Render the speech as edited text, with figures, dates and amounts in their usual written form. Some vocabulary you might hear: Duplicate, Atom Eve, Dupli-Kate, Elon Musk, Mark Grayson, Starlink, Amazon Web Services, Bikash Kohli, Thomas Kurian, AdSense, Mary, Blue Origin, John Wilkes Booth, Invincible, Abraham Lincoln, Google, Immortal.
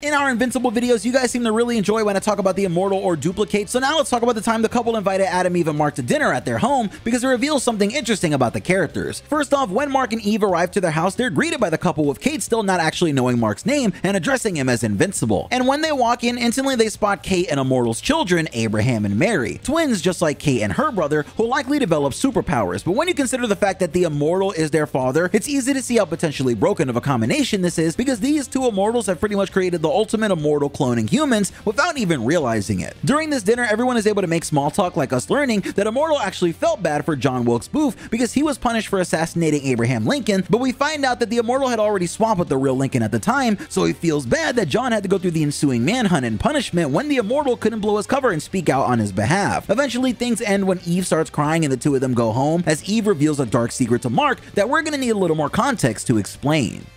In our Invincible videos, you guys seem to really enjoy when I talk about the Immortal or Duplicate, so now let's talk about the time the couple invited Adam, Eve, and Mark to dinner at their home because it reveals something interesting about the characters. First off, when Mark and Eve arrive to their house, they're greeted by the couple with Kate still not actually knowing Mark's name and addressing him as Invincible. And when they walk in, instantly they spot Kate and Immortal's children, Abraham and Mary, twins just like Kate and her brother, who'll likely develop superpowers. But when you consider the fact that the Immortal is their father, it's easy to see how potentially broken of a combination this is because these two Immortals have pretty much created the ultimate immortal cloning humans without even realizing it. During this dinner, everyone is able to make small talk, like us learning that Immortal actually felt bad for John Wilkes Booth because he was punished for assassinating Abraham Lincoln, but we find out that the Immortal had already swapped with the real Lincoln at the time, so he feels bad that John had to go through the ensuing manhunt and punishment when the Immortal couldn't blow his cover and speak out on his behalf. Eventually, things end when Eve starts crying and the two of them go home, as Eve reveals a dark secret to Mark that we're gonna need a little more context to explain.